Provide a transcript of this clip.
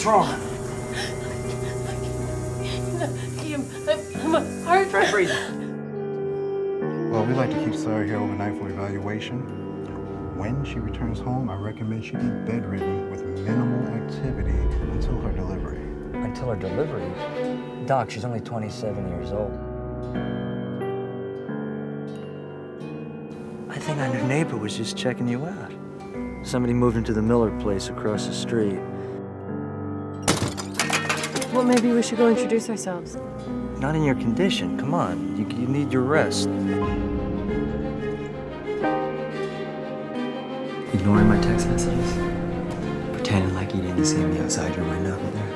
What's wrong? I'm hard for breathing. Well, we like to keep Sarah here overnight for evaluation. When she returns home, I recommend she be bedridden with minimal activity until her delivery. Until her delivery? Doc, she's only 27 years old. I think our new neighbor was just checking you out. Somebody moved into the Miller place across the street. Well, maybe we should go introduce ourselves. Not in your condition. Come on. You need your rest. Ignoring my text messages, pretending like you didn't see me outside your window over there.